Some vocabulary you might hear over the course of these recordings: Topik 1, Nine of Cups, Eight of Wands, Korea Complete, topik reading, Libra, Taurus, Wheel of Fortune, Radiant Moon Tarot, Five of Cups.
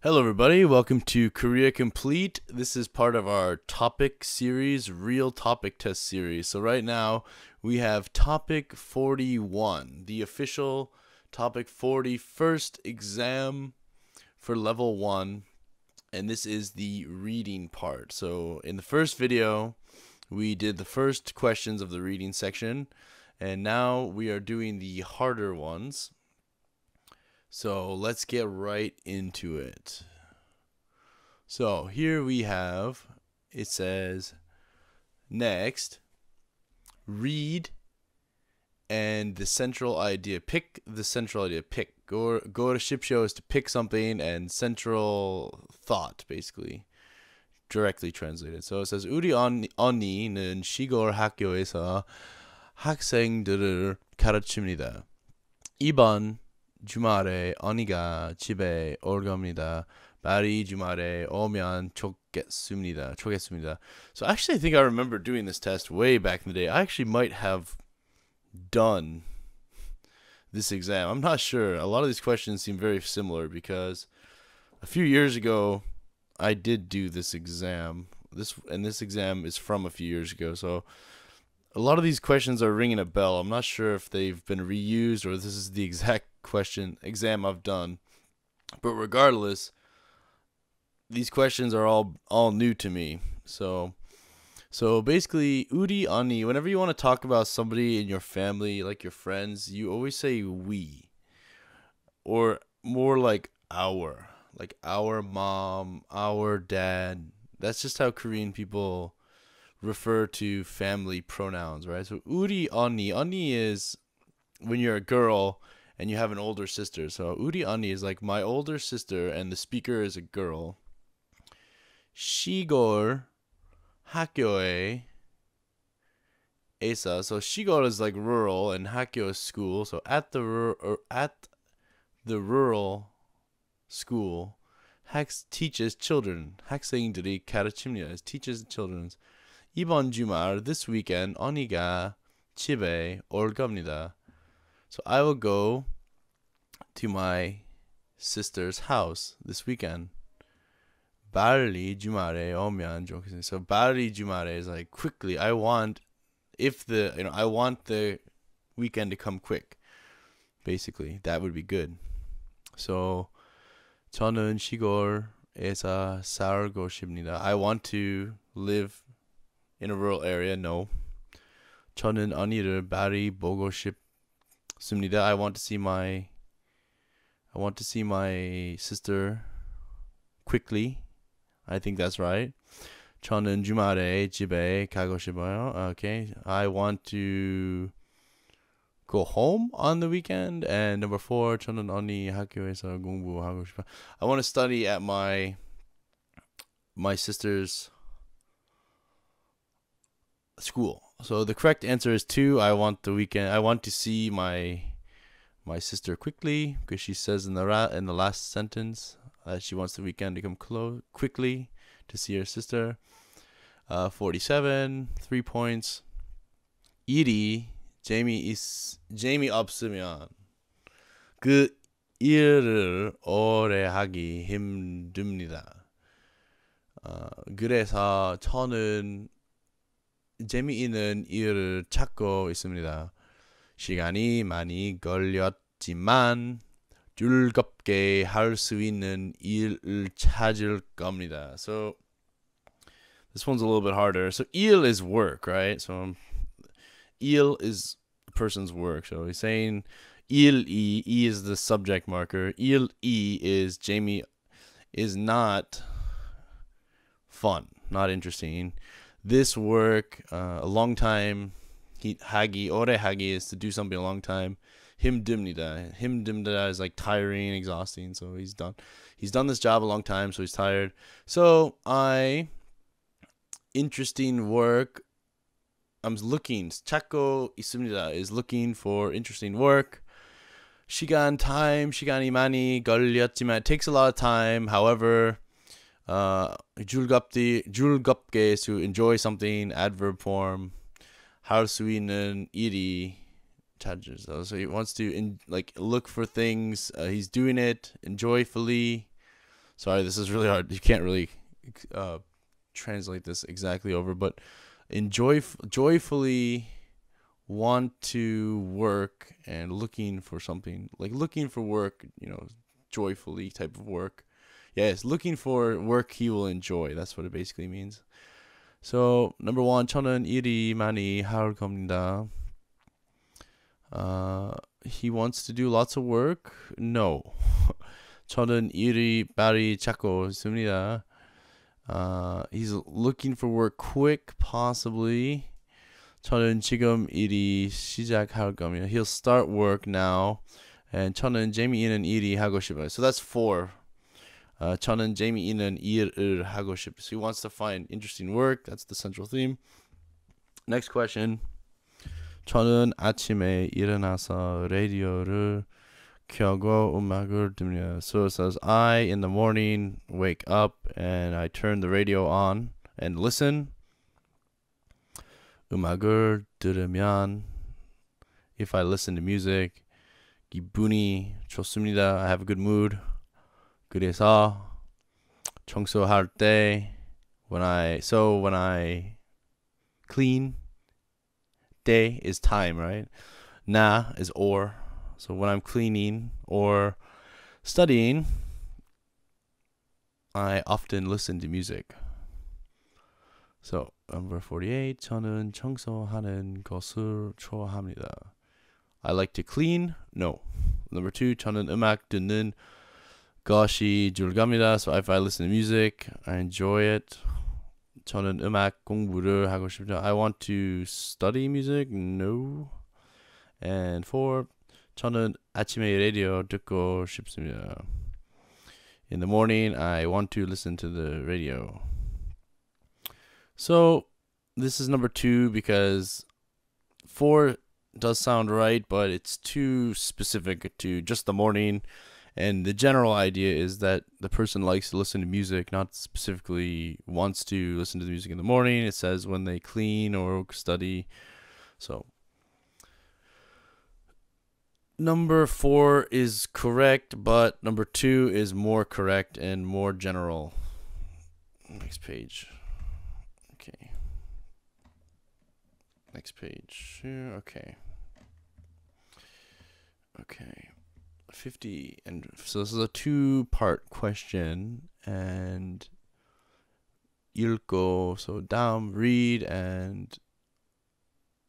Hello everybody, welcome to Korea Complete. This is part of our topic series, real topic test series. So right now we have topic 41, the official topic 40 first exam for level 1, and this is the reading part. So in the first video we did the first questions of the reading section, and now we are doing the harder ones. So let's get right into it. So here we have, it says, next, read and the central idea. Pick the central idea. Pick. Go to ship show is to pick something, and central thought, basically, directly translated. So it says, 우리 언니는 시골 학교에서 학생들을 가르칩니다. 이번 주말에 언니가 집에 올 겁니다. 말이 주말에 오면 좋겠습니다. So actually I think I remember doing this test way back in the day. I actually might have done this exam. I'm not sure. A lot of these questions seem very similar because a few years ago I did do this exam. This exam is from a few years ago. So a lot of these questions are ringing a bell. I'm not sure if they've been reused or this is the exact exam I've done, but regardless, these questions are all new to me. So basically, 우리 언니, whenever you want to talk about somebody in your family, like your friends, you always say we, or more like our mom, our dad. That's just how Korean people refer to family pronouns, right? So 우리 언니, 언니 is when you're a girl and you have an older sister. So 우리 언니 is like my older sister, and the speaker is a girl. 시골 학교에 에서. So 시골 is like rural, and 학교 is school. So at the rural school, teaches children. 학생들이 가르칩니다 is teaches children. 이번 주말, this weekend, 언니가 집에 올 겁니다. So I will go to my sister's house this weekend. 빨리 주말에 오면 좋겠습니다. So 빨리 주말에 is like quickly. I want the weekend to come quick. Basically, that would be good. So 저는 시골에서 살고 싶습니다. I want to live in a rural area. No. 저는 언니를 빨리 보고 싶습니다. I want to see my sister quickly. I think that's right. 저는 주말에 집에 가고 싶어요. Okay. I want to go home on the weekend. And number 4, 저는 언니 학교에서 공부하고 싶어요. I want to study at my sister's school. So the correct answer is 2. I want to see my sister quickly, because she says in the last sentence she wants the weekend to come quickly to see her sister. 47, 3 points. 일이 재미없으면 그 일을 오래 하기 힘듭니다. 그래서 저는 재미있는 일을 찾고 있습니다. 시간이 많이 걸렸지만 즐겁게 할 수 있는 일을 찾을 겁니다. So this one's a little bit harder. So 일 is work, right? So 일 is a person's work. So he's saying 일이, E is the subject marker. 일이 is Jamie is not fun, not interesting. This work, a long time. Hagi, ore hagi is to do something a long time. Himdimnida is like tiring, exhausting. So he's done this job a long time, so he's tired. So interesting work. I'm looking. Chako isumnida is looking for interesting work. Shigan time, shigani mani, 걸렸지만. It takes a lot of time, however. 즐겁게 is to enjoy something, adverb form. 할 수 있는 일이 찾으세요. So he wants to look for things. He's doing it enjoyfully. Sorry, this is really hard. You can't really translate this exactly over, but joyfully want to work and looking for something, like looking for work, you know, joyfully type of work. Yes, looking for work he will enjoy. That's what it basically means. So number 1, 저는 일이 많이 할 겁니다. He wants to do lots of work. No. 저는 일이 많이 찾고 있습니다. He's looking for work quick, possibly. 저는 지금 일이 시작할 겁니다. He'll start work now. And 저는 재미있는 일이 하고 싶어요. So that's 4. 저는 재미있는 일을 하고 싶어요. So he wants to find interesting work. That's the central theme. Next question. 저는 아침에 일어나서 라디오를 켜고 음악을 듣습니다. So it says, I, in the morning, wake up and I turn the radio on and listen. 음악을 들으면, if I listen to music, 기분이 좋습니다. I have a good mood. 그래서 청소할 때, when I clean, day is time, right? 나 is or. So when I'm cleaning or studying, I often listen to music. So number 48, 저는 청소하는 것을 좋아합니다. I like to clean. No. Number 2, 저는 음악 듣는 것이 즐겁니다. So if I listen to music, I enjoy it. 저는 음악 공부를 하고 싶다. I want to study music. No. And 4, 저는 아침에 라디오 듣고 싶습니다. In the morning, I want to listen to the radio. So, this is number 2 because 4 does sound right, but it's too specific to just the morning. And the general idea is that the person likes to listen to music, not specifically wants to listen to the music in the morning. It says when they clean or study. So, Number 4 is correct, but number 2 is more correct and more general. Next page. Okay. Next page. Okay. Okay. 50. And so this is a 2-part question. And 읽고, so down, read, and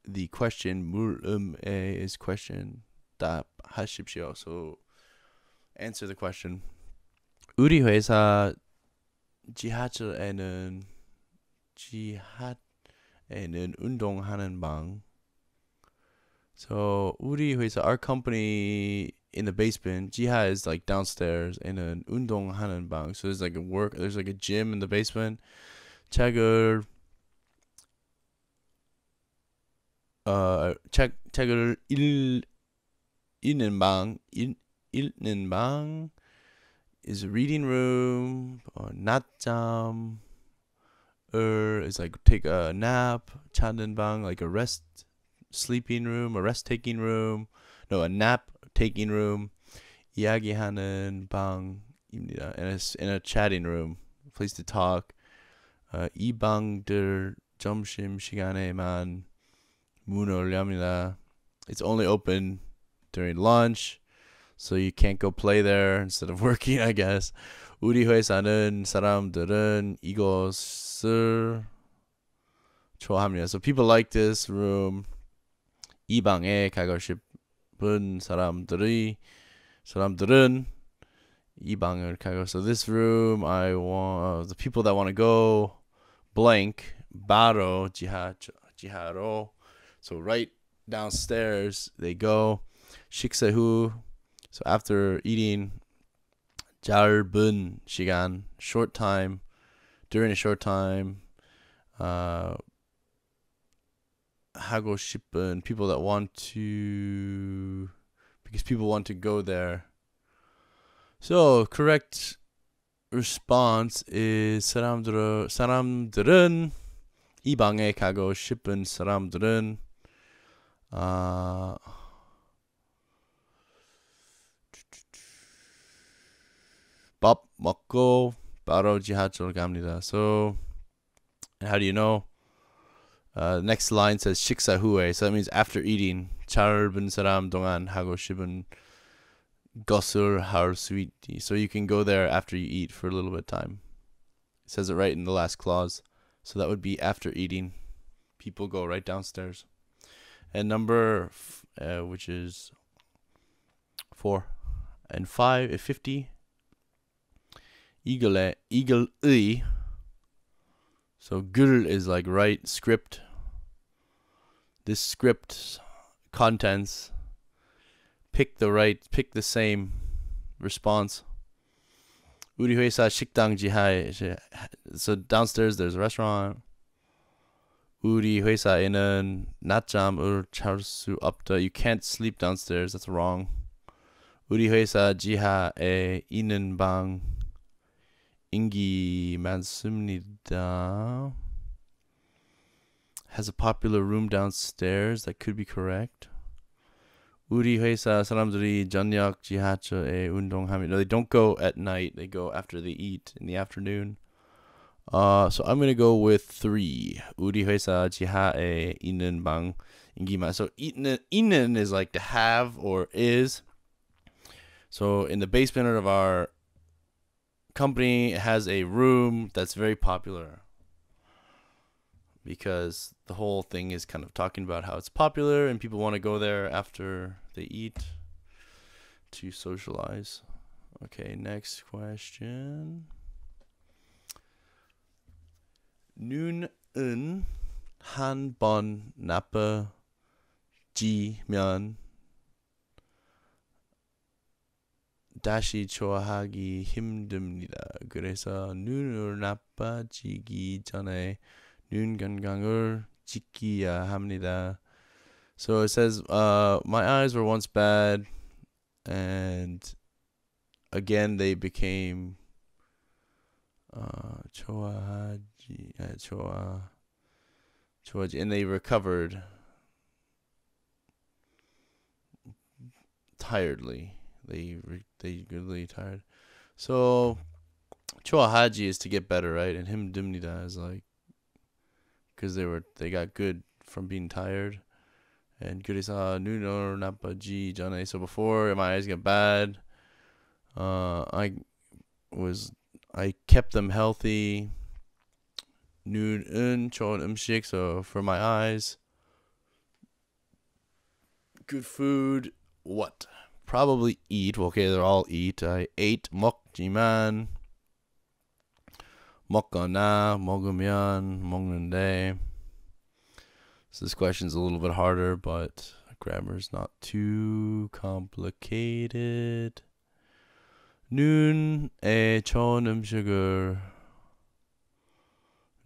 the question, is question. 답하십시오. So answer the question. 우리 회사 지하철에는 운동하는 방. So 우리 회사, our company, in the basement. 지하 is like downstairs. 에는 운동하는 방. So there's like a work. There's like a gym in the basement. 책을 읽는 방 is a reading room, or 낮잠을 is like take a nap, 자는 방 like a rest sleeping room, a rest taking room, no, a nap taking room, 이야기하는 방입니다, in a chatting room, a place to talk. 이 방들 점심 시간에만 문을 엽니다. It's only open during lunch, so you can't go play there instead of working, I guess. 우리 회사는 사람들은 이것을 좋아합니다. So people like this room. 이 방에 가고 싶은 사람들은 이 방을 가고. So this room, I want the people that want to go blank 바로 지하로. So right downstairs they go. 식사 후, so after eating, 짧은 시간, short time, during a short time, 하고 싶은, people that want to, because people want to go there. So correct response is 사람들은 이 방에 가고 싶은 사람들은 밥 먹고 바로 지하철 갑니다. So how do you know? Next line says 식사 후에, so that means after eating. 짧은 사람 동안 하고 싶은 것을 할 수 있지. So you can go there after you eat for a little bit of time. It says it right in the last clause. So that would be after eating. People go right downstairs. And number, which is 4 and 5, 50. 이글의. So 글 is like write, script. This script contents. Pick the same response. 우리 회사 식당 지하에, so downstairs there's a restaurant. 우리 회사에는 낮잠을 잘 수 없다. You can't sleep downstairs, that's wrong. 우리 회사 지하에 있는 방 인기 많습니다. Has a popular room downstairs, that could be correct. 우리 회사 사람들이 저녁 지하철에 운동합니다. No, they don't go at night. They go after they eat in the afternoon. So I'm going to go with 3. 우리 회사 지하에 있는 방 인기 많. So 있는 is like to have or is. So in the basement of our company, it has a room that's very popular, because the whole thing is kind of talking about how it's popular and people want to go there after they eat to socialize. Okay, next question. 눈은 한 번 나빠지면 다시 좋아하기 힘듭니다. 그래서 눈을 나빠지기 전에 눈 건강을 지켜야 합니다. So it says, my eyes were once bad, and again they became 좋아하지, and they recovered tiredly. They really tired. So 좋아하지 is to get better, right? And 힘듭니다 is like, because they got good from being tired. And 그래서 눈이 나빠지기 전에, so before my eyes got bad, I kept them healthy. 눈은 좋은 음식, so for my eyes, good food. What? Probably eat. Well, okay, they're all eat. I ate. 먹지만, 먹거나, 먹으면, 먹는데. So this question's a little bit harder, but grammar's not too complicated. 눈에 좋은 음식을,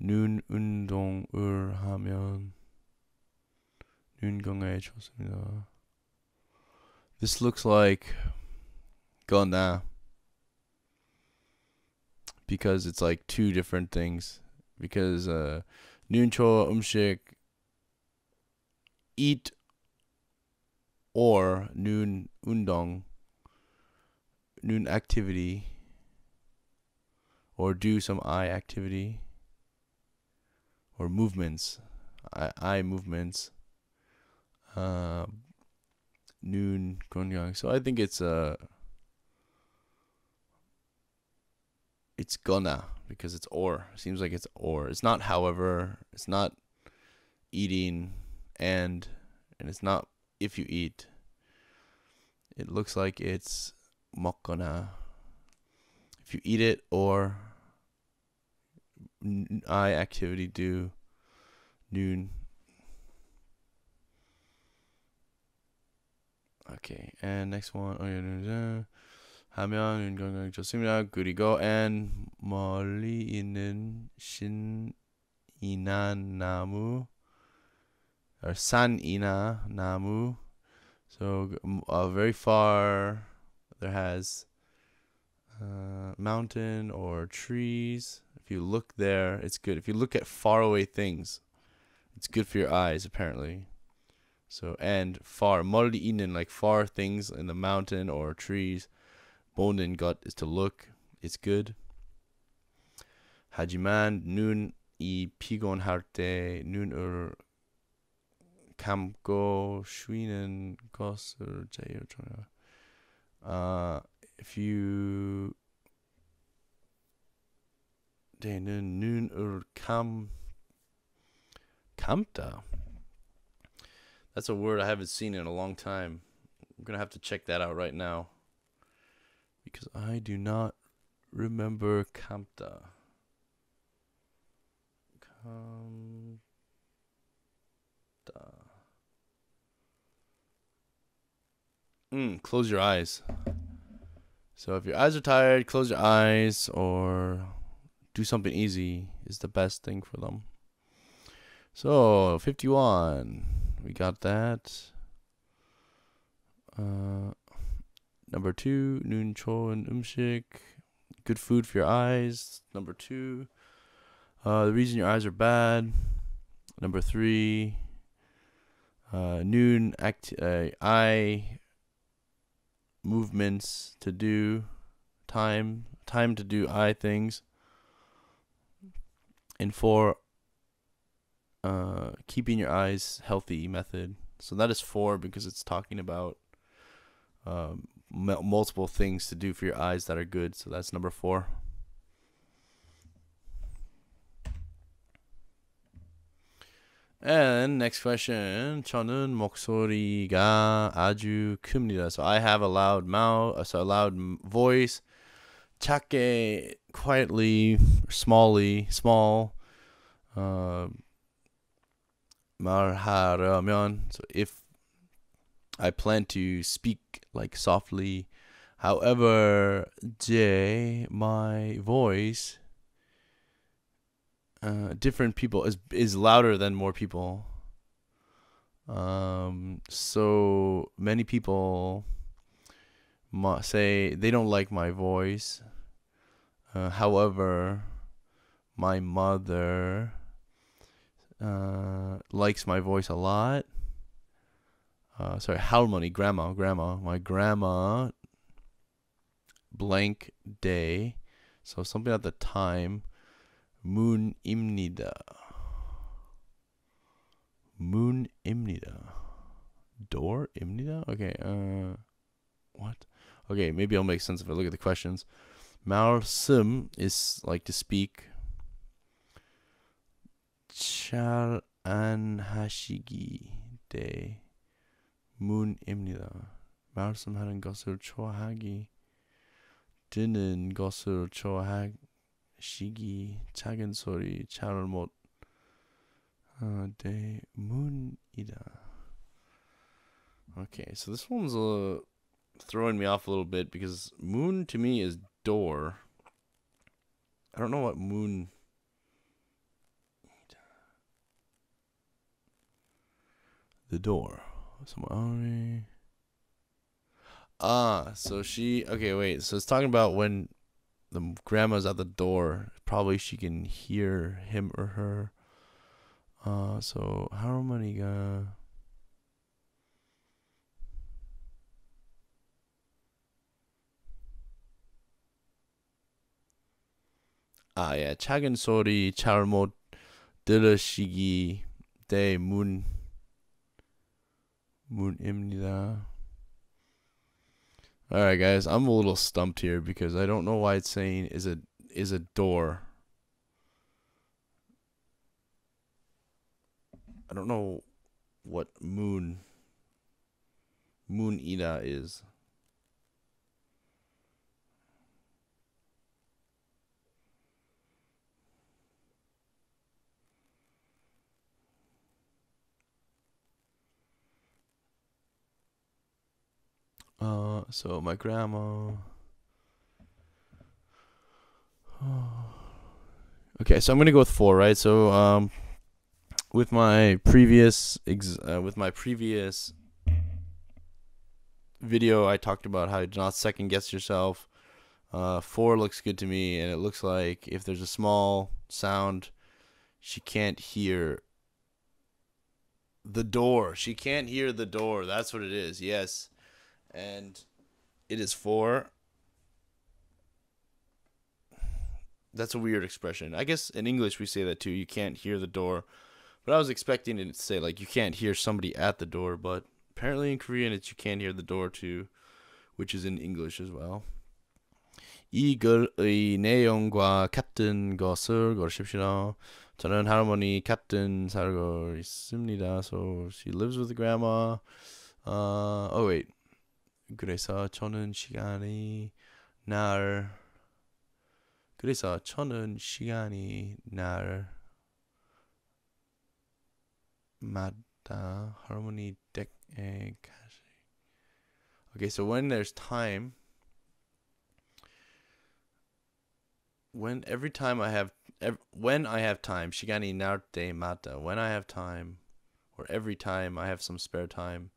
눈 운동을 하면, 눈 건강에 좋습니다. This looks like 거나, because it's like two different things, because 눈 좋은 음식, eat, or 눈 운동, 눈 activity, or do some eye activity or movements, eye movements, 눈 건강. So I think it's gonna, because it's or. It seems like it's or. It's not however, it's not eating and it's not if you eat. It looks like it's 먹거나, if you eat it, or eye activity, do, noon. Okay, and next one. 하면 눈 건강 좋습니다. 그리고 and 멀리 있는 신이나 나무, or 산이나 나무. So very far there has mountain or trees. If you look there, it's good. If you look at faraway things, it's good for your eyes, apparently. So, and far, 멀리 있는, like far things in the mountain or trees. 보는 것 is to look. It's good. 하지만 눈이 피곤할 때 눈을 감고 쉬는 것을 제일 중요해요. If you 때는 눈을 감다. That's a word I haven't seen in a long time. I'm going to have to check that out right now, because I do not remember 감다. Close your eyes. So if your eyes are tired, close your eyes or do something easy is the best thing for them. So 51, we got that. Number 2, 눈 좋은 음식, good food for your eyes. Number 2, the reason your eyes are bad. Number 3, noon eye movements to do, time to do eye things. And 4, keeping your eyes healthy method. So that is 4 because it's talking about multiple things to do for your eyes that are good. So that's number 4. And next question. 저는 목소리가 아주 큽니다. So I have a loud mouth, so a loud voice. 작게, quietly, small. 말하려면, so if I plan to speak like softly, however, my voice, different people is louder than more people. So many people say they don't like my voice. However, my mother likes my voice a lot. Sorry, 할머니, grandma. My grandma blank day. So something at the time. 문입니다. Door입니다? Okay, what? Okay, maybe I'll make sense if I look at the questions. 말씀 is like to speak. 잘 안 하시기 때 문입니다. 말씀하는 것을 좋아하기, 듣는 것을 좋아하시기, 작은 소리 잘못 때 문이다. Okay, so this one's throwing me off a little bit because moon to me is door. I don't know what moon. The door. So she, okay, wait. So it's talking about when the grandma's at the door, probably she can hear him or her. So how many yeah, 작은 소리 잘못 들으시기 때문 문입니다. All right, guys, I'm a little stumped here because I don't know why it's saying is a door. I don't know what moon ida is. So my grandma. Okay, so I'm gonna go with 4, right? So with my previous video, I talked about how to not second guess yourself. 4 looks good to me, and it looks like if there's a small sound, she can't hear the door. She can't hear the door. That's what it is. Yes. And it is 4. That's a weird expression. I guess in English we say that too. You can't hear the door. But I was expecting it to say, like, you can't hear somebody at the door. But apparently in Korean it's you can't hear the door too, which is in English as well. 이 내용과 같은 것을 고르십시오. 저는 할머니 같은 살고 있습니다. So she lives with grandma. Oh wait. 그래서 저는 시간이 날마다 할머니 댁에 가시. Okay, so when there's time, when every time I have when I have time, 시간이 날 때마다, when I have time, or every time I have some spare time,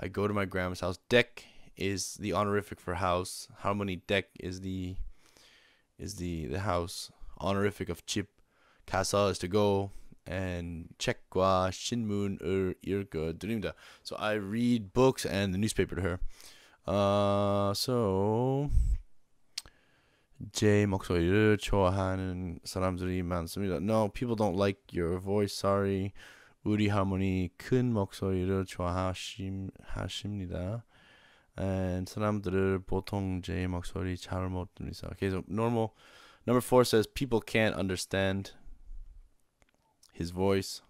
I go to my grandma's house. 댁 is the honorific for house. 할머니 댁 is the house. Honorific of 집. 가서 is to go, and 책과 신문을 읽어드립니다. So I read books and the newspaper to her. So 제 목소리를 좋아하는 사람들이 많습니다. No, people don't like your voice. Sorry. 우리 할머니 큰 목소리를 좋아하십니다. And 사람들을 보통 제 목소리 잘 못 들으세요. Okay, so normal. Number 4 says people can't understand his voice.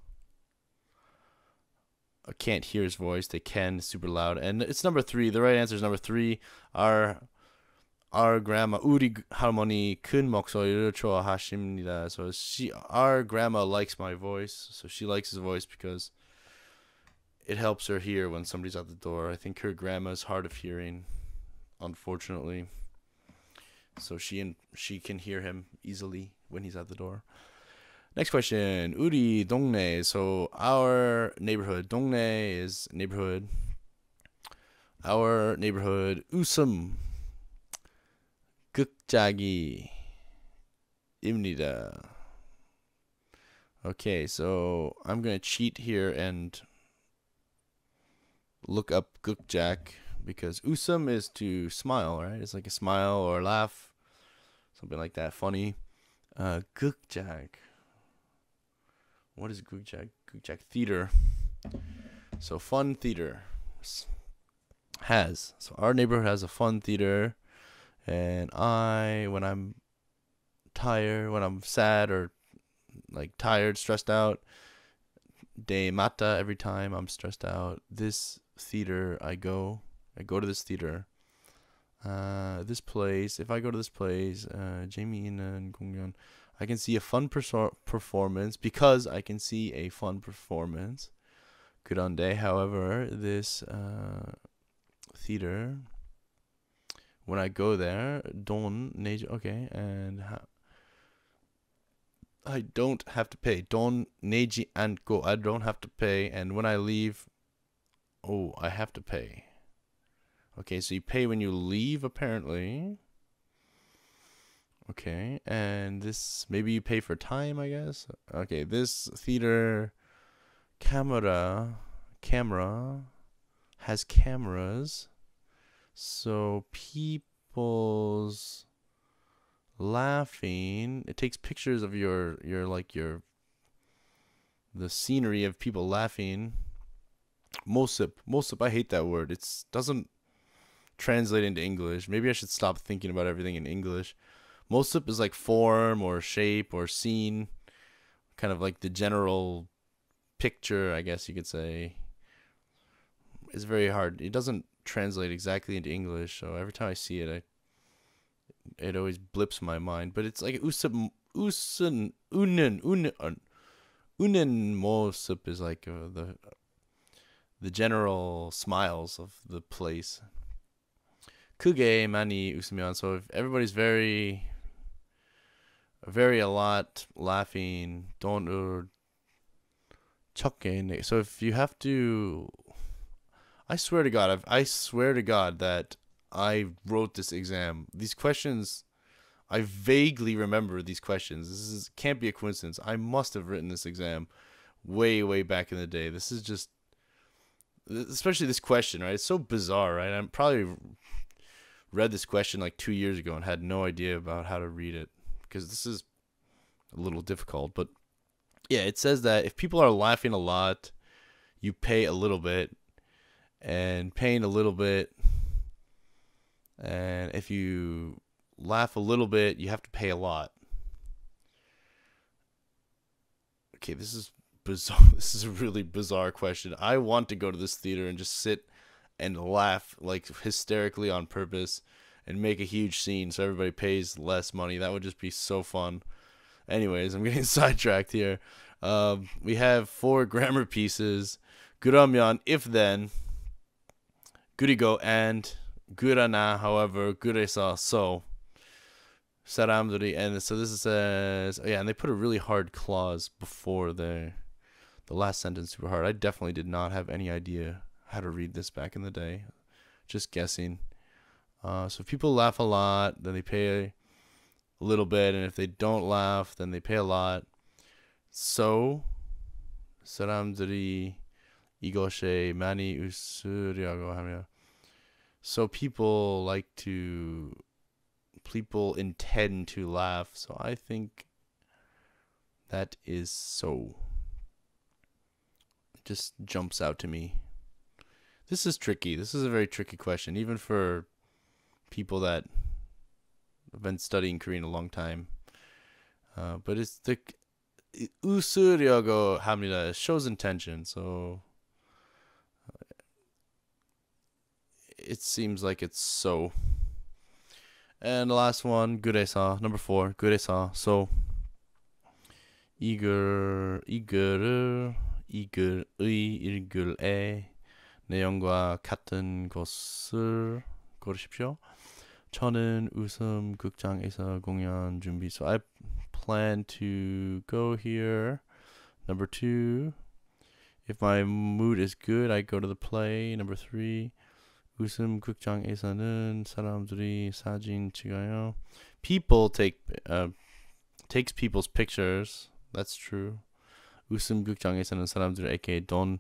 I can't hear his voice. They can super loud. And it's number 3. The right answer is number 3. Our grandma, 우리 할머니 큰 목소리를 좋아하십니다. So our grandma likes my voice. So she likes his voice because it helps her hear when somebody's at the door. I think her grandma's hard of hearing, unfortunately. So she can hear him easily when he's at the door. Next question. 우리 동네. So our neighborhood. 동네 is neighborhood. Our neighborhood. 웃음. 극장이입니다. Okay, so I'm going to cheat here and look up Gukjak, because 웃음 is to smile, right? It's like a smile or a laugh, something like that, funny. Gukjak. What is Gukjak? Gukjak theater. So fun theater has. So our neighborhood has a fun theater, and when I'm tired, when I'm sad or like tired, stressed out, 데마다, every time I'm stressed out, this theater I go to this theater, this place. If I go to this place, Jamie and Gongyeon, I can see a fun performance, because I can see a fun performance. 그런데, however, this theater, when I go there, 돈 내지, okay, and I don't have to pay. 돈 내지 않고, I don't have to pay. And when I leave, oh, I have to pay. Okay, so you pay when you leave, apparently. Okay, and this, maybe you pay for time, I guess. Okay, this theater camera has cameras, so people's laughing, it takes pictures of the scenery of people laughing. Mosip, I hate that word. It doesn't translate into English. Maybe I should stop thinking about everything in English. Mosip is like form or shape or scene, kind of like the general picture, I guess you could say. It's very hard. It doesn't translate exactly into English, so every time I see it, it always blips my mind. But it's like unen mosip is like the general smiles of the place. 크게 많이 웃으면, so if everybody's very a lot laughing, don't 적게. So if you have to, I swear to God that I wrote this exam. These questions, I vaguely remember these questions. This can't be a coincidence. I must have written this exam way back in the day. This is just, especially this question, right? It's so bizarre, right? I probably read this question like 2 years ago and had no idea about how to read it. because this is a little difficult. But yeah, it says that if people are laughing a lot, you pay a little bit, and paying a little bit, and if you laugh a little bit, you have to pay a lot. Okay, this is bizarre. This is a really bizarre question. I want to go to this theater and just sit and laugh like hysterically on purpose and make a huge scene so everybody pays less money. That would just be so fun. Anyways, I'm getting sidetracked here. We have 4 grammar pieces: Guramyeon, if then, Gurigo, and Gurana, however, Guresa, so, Saramduri. And so this says, oh yeah, and they put a really hard clause before the last sentence, super hard. I definitely did not have any idea how to read this back in the day, just guessing. So if people laugh a lot, then they pay a little bit, and if they don't laugh, then they pay a lot. So, 사람들이 이것에 많이 웃으려고 하며. So people intend to laugh. So I think that is so. It just jumps out to me. This is tricky. This is a very tricky question, even for people that have been studying Korean a long time. But it's the 웃으려고 합니다. It shows intention, so it seems like it's so. And the last one, 그래서, number 4, 그래서, so. 이글의 일글의 내용과 같은 것을 고르십시오. 저는 웃음 극장에서 공연 준비. So I plan to go here. Number 2, if my mood is good, I go to the play. Number 3, 웃음 극장에서는 사람들이 사진 찍어요. People takes people's pictures. That's true. 웃음 극장에서는 사람들에게 돈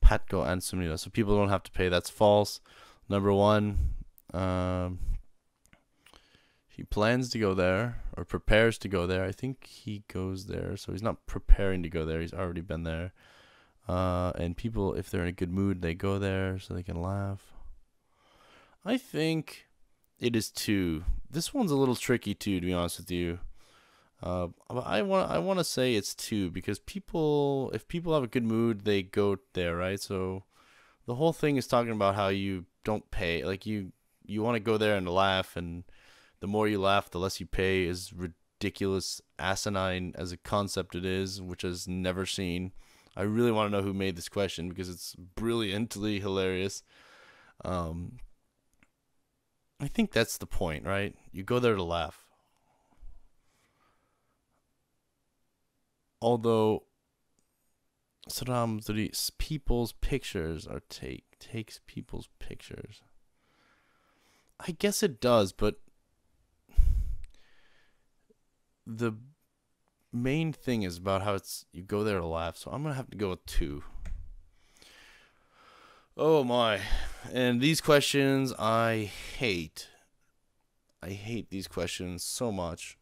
받고 안 씁니다. So people don't have to pay. That's false. Number 1, he plans to go there, or prepares to go there. I think he goes there, so he's not preparing to go there. He's already been there. And people, if they're in a good mood, they go there so they can laugh. I think it is 2. This one's a little tricky too, to be honest with you. But I want to say it's 2 because people, if people have a good mood, they go there, right? So the whole thing is talking about how you don't pay. Like you want to go there and laugh, and the more you laugh, the less you pay is ridiculous, asinine as a concept it is, which is never seen. I really want to know who made this question because it's brilliantly hilarious. I think that's the point, right? You go there to laugh. Although 사람들이 people's pictures are takes people's pictures. I guess it does, but the main thing is about how it's you go there to laugh. So I'm gonna have to go with 2. Oh my. And these questions I hate. I hate these questions so much.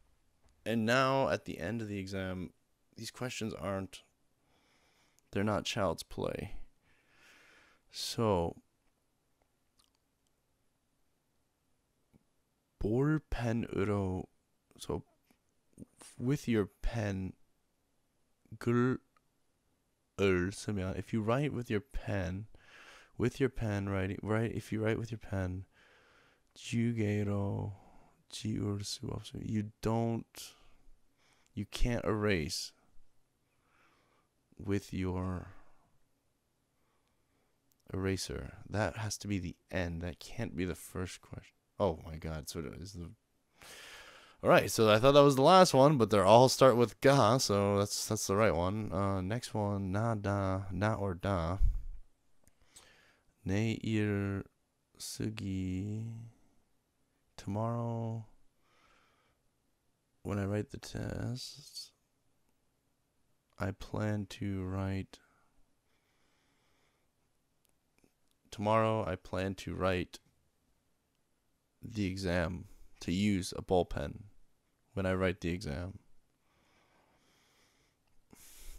And now at the end of the exam, these questions aren't, they're not child's play. So 볼펜으로, so with your pen, 글을 쓰면, if you write with your pen, if you write with your pen, 지우개로 지울 수 없어요. You can't erase with your eraser. That has to be the end. That can't be the first question. Oh my God! So it is the. All right. So I thought that was the last one, but they're all start with ga. So that's the right one. Next one, na or da. 내일 쓰기. Tomorrow, when I write the tests, I plan to write. Tomorrow, I plan to write the exam, to use a ballpen when I write the exam.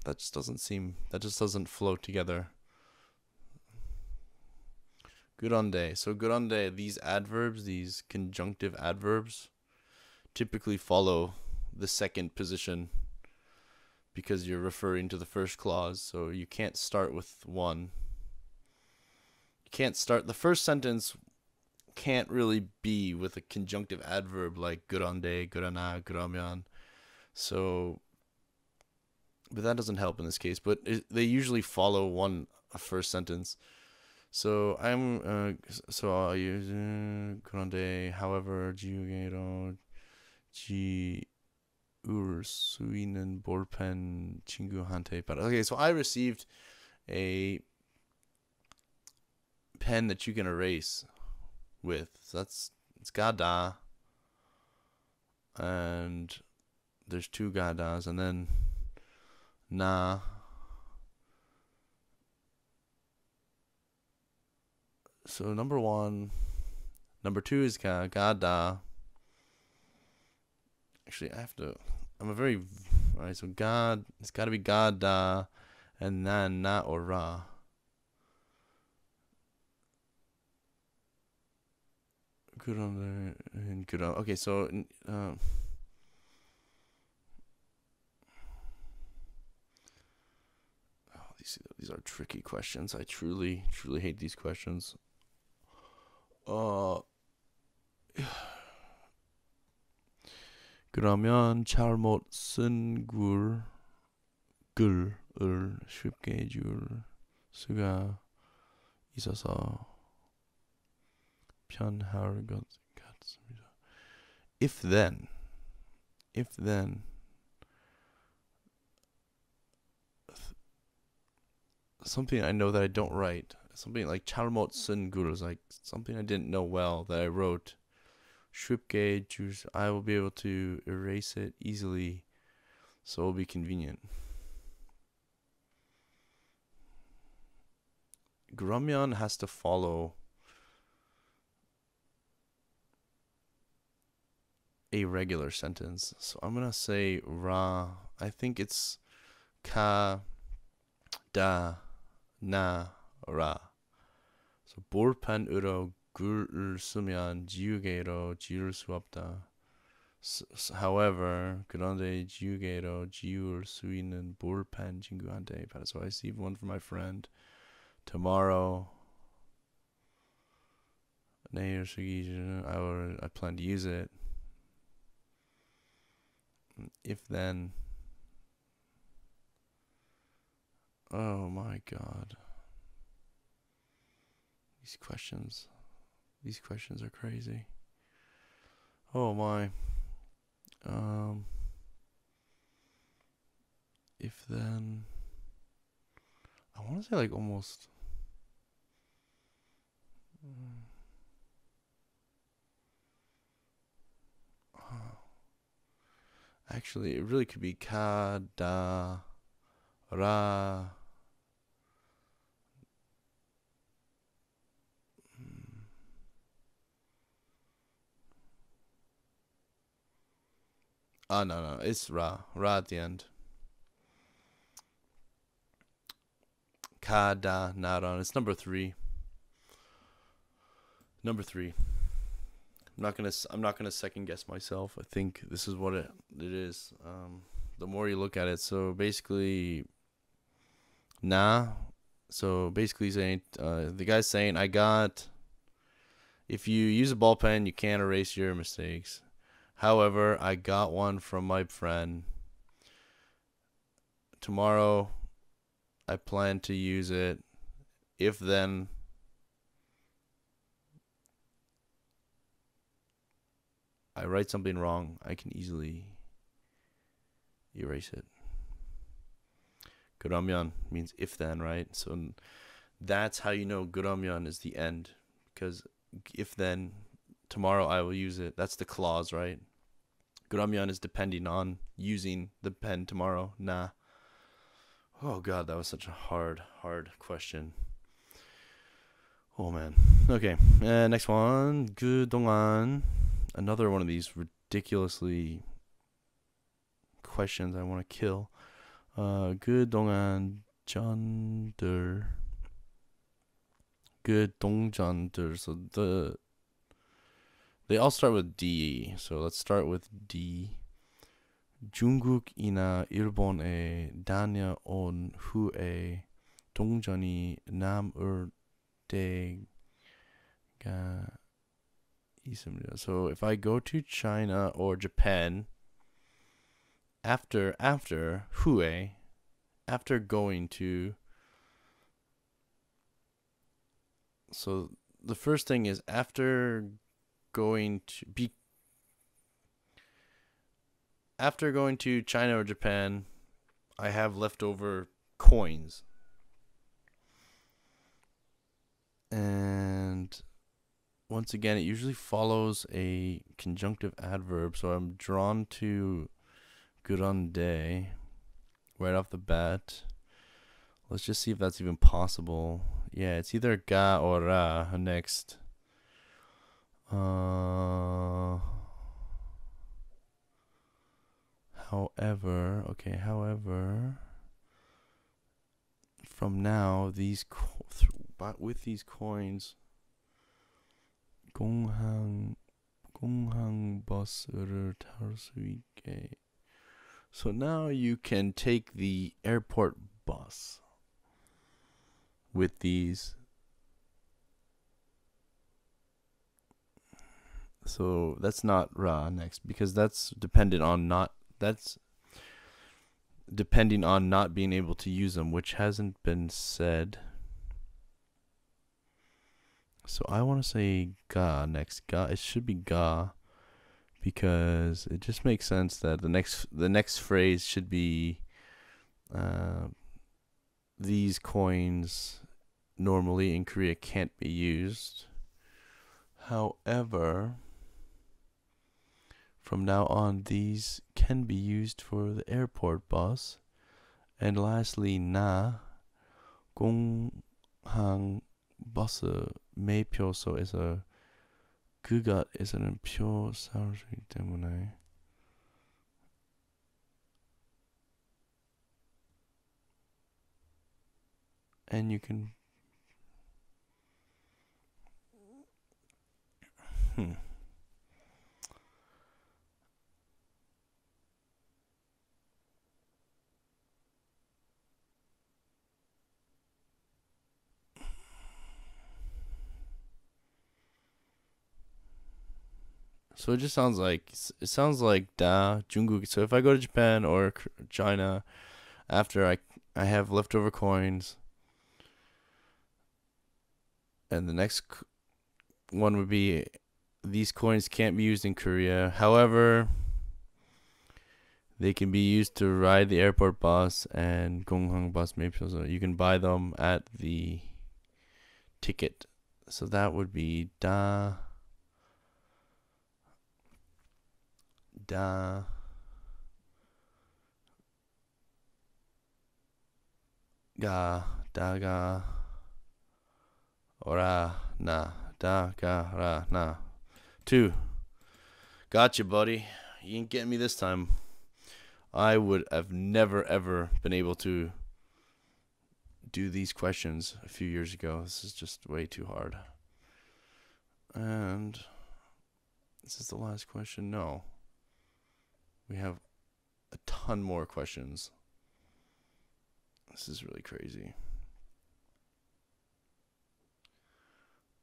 That just doesn't seem, that just doesn't flow together. Good on day. So good on day, these adverbs, these conjunctive adverbs typically follow the second position because you're referring to the first clause, so you can't start with one. You can't start, the first sentence can't really be with a conjunctive adverb like good on day, good on na, good on myeon. So, but that doesn't help in this case, but it, they usually follow one, a first sentence. So I'm so I'll use grande, however, jiugero ji ursuinen borpen chinguhante. But okay, so I received a pen that you can erase with. So that's, it's gada, and there's two gadas, and then na. So number one, number two is gada. Actually, I have to. I'm a very. All right, so God. It's got to be gada, and then na or ra. Good on there and good on. Okay, so. Oh, these are tricky questions. I truly hate these questions. 그러면 잘못 쓴 글을 쉽게 줄 수가 있어서 편할 것 같습니다. If then something I know that I don't write, something like 잘못 쓴 글 is like something I didn't know well that I wrote. 쉽게 줄, I will be able to erase it easily, so it will be convenient. 그러면 has to follow a regular sentence. So I'm going to say ra. I think it's ka, da, na, ra. So 볼펜으로 글을 쓰면 지우개로 지울 수 없다. However, 그런데 지우개로 지울 수 있는 볼펜 친구한테 받아서. I received one from my friend. Tomorrow, 내일 쓰기 전에 I plan to use it. If then, oh my God, these questions. These questions are crazy. Oh my. If then, I want to say like almost. Actually, it really could be ka, da, ra. Ah, no, it's ra. Ra at the end. Ka, da, na, ra. It's number three. Number three. I'm not gonna second guess myself. I think this is what it is. The more you look at it, so basically, nah. So basically, saying the guy's saying, I got. If you use a ball pen, you can't erase your mistakes. However, I got one from my friend. Tomorrow, I plan to use it. If then, I write something wrong, I can easily erase it. 그러면 means if then, right? So that's how you know 그러면 is the end, because if then, tomorrow I will use it. That's the clause, right? 그러면 is depending on using the pen tomorrow. Nah. Oh God, that was such a hard question. Oh man. Okay. Next one. 그동안. Another one of these ridiculously questions I want to kill. 그동안 전들. 그동전들. So they all start with D. So let's start with D. 중국이나 일본에 다녀온 후에 동전이 남을 때가 있습니다. So if I go to China or Japan, after going to, so the first thing is after going to China or Japan, I have leftover coins. And once again, it usually follows a conjunctive adverb. So I'm drawn to grande right off the bat. Let's just see if that's even possible. Yeah, it's either ga or ra next. However, okay, however, from now, these with these coins, 공항 버스를 탈 수 있게. So now you can take the airport bus with these. So that's not ra next, because that's dependent on not, that's depending on not being able to use them, which hasn't been said. So I want to say ga next. Ga, it should be ga, because it just makes sense that the next phrase should be these coins normally in Korea can't be used. However, from now on, these can be used for the airport bus. And lastly, na 공항 버스 매표소에서 그것에서는 표 사올 수 있기 때문에. And you can. So it just sounds like, it sounds like da Jungkook. So if I go to Japan or China, after I have leftover coins, and the next one would be these coins can't be used in Korea. However, they can be used to ride the airport bus and Gonghang bus. Maybe so you can buy them at the ticket. So that would be da ga daga ora na da ga ra na. 2. Gotcha, buddy. You ain't getting me this time. I would have never ever been able to do these questions a few years ago. This is just way too hard. And this is the last question. No. We have a ton more questions. This is really crazy.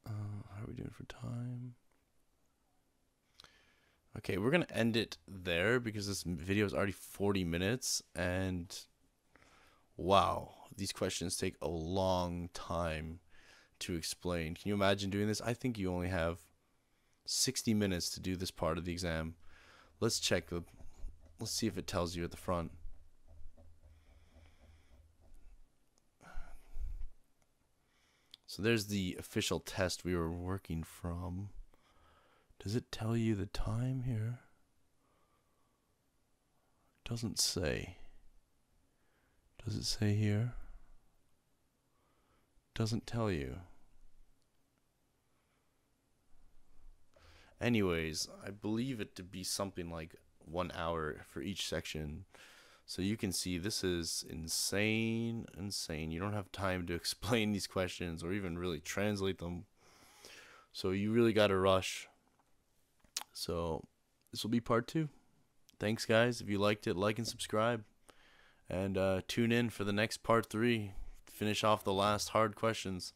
How are we doing for time? Okay, we're going to end it there because this video is already 40 minutes. And wow, these questions take a long time to explain. Can you imagine doing this? I think you only have 60 minutes to do this part of the exam. Let's check the... Let's see if it tells you at the front. So there's the official test we were working from. Does it tell you the time here? It doesn't say. Does it say here? It doesn't tell you. Anyways, I believe it to be something like 1 hour for each section. So you can see this is insane, insane. You don't have time to explain these questions or even really translate them. So you really got to rush. So this will be part 2. Thanks, guys. If you liked it, like and subscribe. And tune in for the next part 3. Finish off the last hard questions.